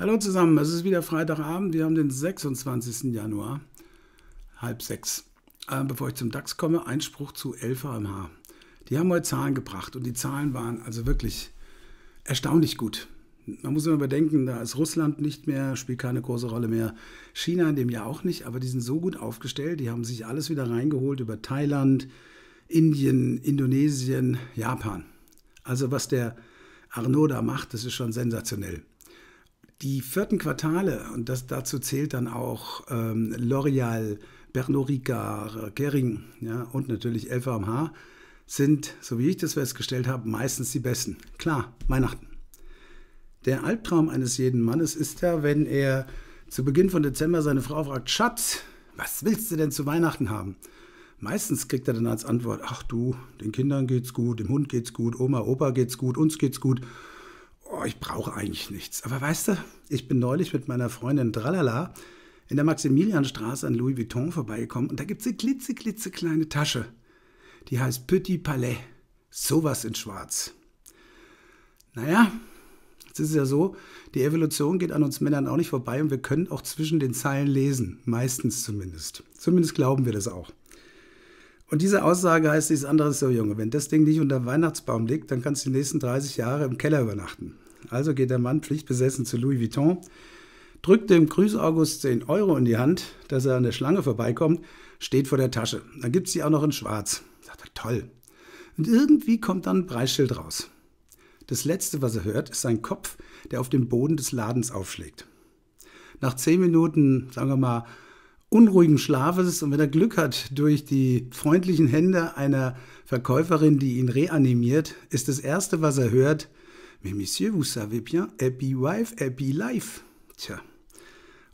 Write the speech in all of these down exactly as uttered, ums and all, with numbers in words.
Hallo zusammen, es ist wieder Freitagabend, wir haben den sechsundzwanzigsten Januar, halb sechs. Äh, bevor ich zum D A X komme, Einspruch zu L V M H. Die haben heute Zahlen gebracht und die Zahlen waren also wirklich erstaunlich gut. Man muss immer überdenken, da ist Russland nicht mehr, spielt keine große Rolle mehr, China in dem Jahr auch nicht, aber die sind so gut aufgestellt, die haben sich alles wieder reingeholt über Thailand, Indien, Indonesien, Japan. Also was der Arnaud da macht, das ist schon sensationell. Die vierten Quartale, und das, dazu zählt dann auch ähm, L'Oreal, Pernod Ricard, Kering, ja, und natürlich L V M H, sind, so wie ich das festgestellt habe, meistens die besten. Klar, Weihnachten. Der Albtraum eines jeden Mannes ist ja, wenn er zu Beginn von Dezember seine Frau fragt, Schatz, was willst du denn zu Weihnachten haben? Meistens kriegt er dann als Antwort, ach du, den Kindern geht's gut, dem Hund geht's gut, Oma, Opa geht's gut, uns geht's gut. Oh, ich brauche eigentlich nichts. Aber weißt du, ich bin neulich mit meiner Freundin Tralala in der Maximilianstraße an Louis Vuitton vorbeigekommen und da gibt es eine klitze, klitze kleine Tasche. Die heißt Petit Palais. Sowas in schwarz. Naja, jetzt ist es ja so, die Evolution geht an uns Männern auch nicht vorbei und wir können auch zwischen den Zeilen lesen. Meistens zumindest. Zumindest glauben wir das auch. Und diese Aussage heißt nichts anderes, so Junge, wenn das Ding nicht unter dem Weihnachtsbaum liegt, dann kannst du die nächsten dreißig Jahre im Keller übernachten. Also geht der Mann pflichtbesessen zu Louis Vuitton, drückt dem Grüß-August zehn Euro in die Hand, dass er an der Schlange vorbeikommt, steht vor der Tasche. Dann gibt es die auch noch in schwarz. Sagt er, toll. Und irgendwie kommt dann ein Preisschild raus. Das Letzte, was er hört, ist sein Kopf, der auf dem Boden des Ladens aufschlägt. Nach zehn Minuten, sagen wir mal, unruhigen Schlafes und wenn er Glück hat durch die freundlichen Hände einer Verkäuferin, die ihn reanimiert, ist das Erste, was er hört, Mais Monsieur, vous savez bien, happy wife, happy life. Tja,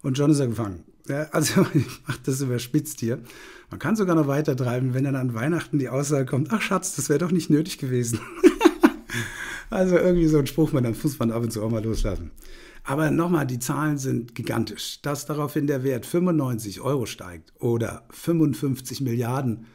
und schon ist er gefangen. Ja, also ich mache das überspitzt hier. Man kann sogar noch weiter treiben, wenn dann an Weihnachten die Aussage kommt, ach Schatz, das wäre doch nicht nötig gewesen. Also irgendwie so ein Spruch, man dann muss man ab und zu auch mal loslassen. Aber nochmal, die Zahlen sind gigantisch. Dass daraufhin der Wert fünfundneunzig Euro steigt oder fünfundfünfzig Milliarden,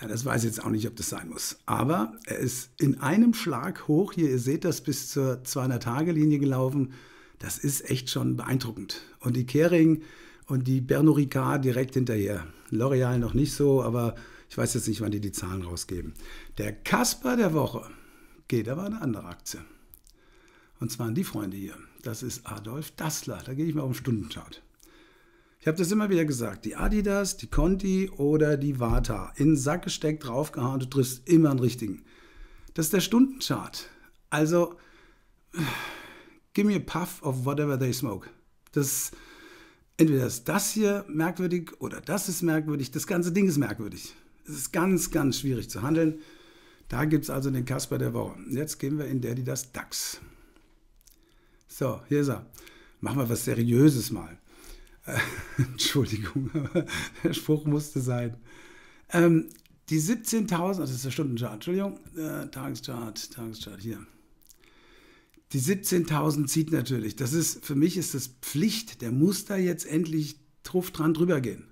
ja, das weiß ich jetzt auch nicht, ob das sein muss. Aber er ist in einem Schlag hoch, hier, ihr seht das, bis zur zweihundert Tage Linie gelaufen. Das ist echt schon beeindruckend. Und die Kering und die Pernod Ricard direkt hinterher. L'Oreal noch nicht so, aber ich weiß jetzt nicht, wann die die Zahlen rausgeben. Der Kasper der Woche geht aber an eine andere Aktie. Und zwar an die Freunde hier. Das ist Adolf Dassler. Da gehe ich mal auf den Stundenchart. Ich habe das immer wieder gesagt. Die Adidas, die Conti oder die Varta. In den Sack gesteckt, draufgehauen, du triffst immer einen richtigen. Das ist der Stundenchart. Also, give me a puff of whatever they smoke. Das, entweder ist das hier merkwürdig oder das ist merkwürdig. Das ganze Ding ist merkwürdig. Es ist ganz, ganz schwierig zu handeln. Da gibt es also den Kasper der Woche. Jetzt gehen wir in der, die das D A X. So, hier ist er. Machen wir was Seriöses mal. Äh, Entschuldigung, aber der Spruch musste sein. Ähm, die siebzehntausend, also das ist der Stundenchart, Entschuldigung, äh, Tageschart, Tageschart, hier. Die siebzehntausend zieht natürlich. Das ist, für mich ist das Pflicht, der muss da jetzt endlich drauf dran drüber gehen.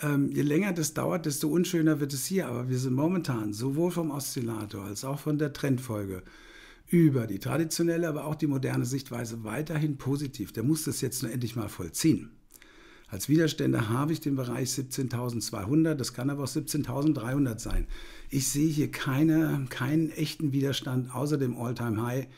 Ähm, je länger das dauert, desto unschöner wird es hier, aber wir sind momentan sowohl vom Oszillator als auch von der Trendfolge über die traditionelle, aber auch die moderne Sichtweise weiterhin positiv. Der muss das jetzt nur endlich mal vollziehen. Als Widerstände habe ich den Bereich siebzehntausendzweihundert, das kann aber auch siebzehntausenddreihundert sein. Ich sehe hier keine, keinen echten Widerstand außer dem All-Time-High.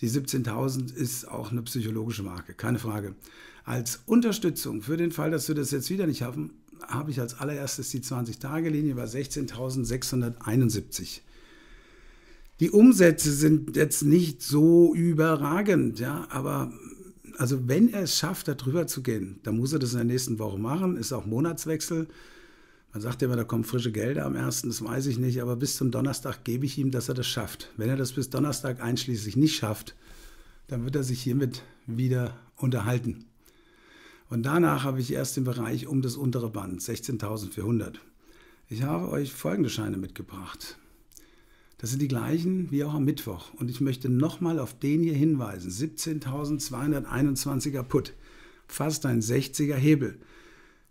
Die siebzehntausend ist auch eine psychologische Marke, keine Frage. Als Unterstützung für den Fall, dass wir das jetzt wieder nicht haben, habe ich als allererstes die zwanzig Tage Linie bei sechzehntausendsechshunderteinundsiebzig. Die Umsätze sind jetzt nicht so überragend, ja, aber also wenn er es schafft, da drüber zu gehen, dann muss er das in der nächsten Woche machen, ist auch Monatswechsel. Man sagt immer, da kommen frische Gelder am ersten, das weiß ich nicht, aber bis zum Donnerstag gebe ich ihm, dass er das schafft. Wenn er das bis Donnerstag einschließlich nicht schafft, dann wird er sich hiermit wieder unterhalten. Und danach habe ich erst den Bereich um das untere Band, sechzehntausendvierhundert. Ich habe euch folgende Scheine mitgebracht. Das sind die gleichen wie auch am Mittwoch. Und ich möchte nochmal auf den hier hinweisen. siebzehntausendzweihunderteinundzwanziger Put. Fast ein sechziger Hebel.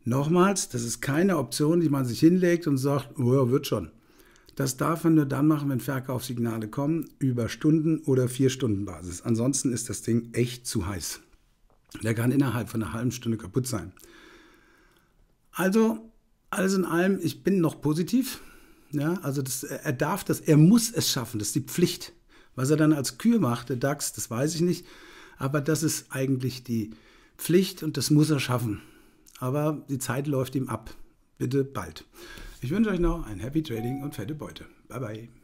Nochmals, das ist keine Option, die man sich hinlegt und sagt, oh, wird schon. Das darf man nur dann machen, wenn Verkaufssignale kommen, über Stunden- oder Vier-Stunden-Basis. Ansonsten ist das Ding echt zu heiß. Der kann innerhalb von einer halben Stunde kaputt sein. Also, alles in allem, ich bin noch positiv. Ja, also das, er darf das, er muss es schaffen, das ist die Pflicht. Was er dann als Kür macht, der DAX, das weiß ich nicht. Aber das ist eigentlich die Pflicht und das muss er schaffen. Aber die Zeit läuft ihm ab. Bitte bald. Ich wünsche euch noch ein Happy Trading und fette Beute. Bye, bye.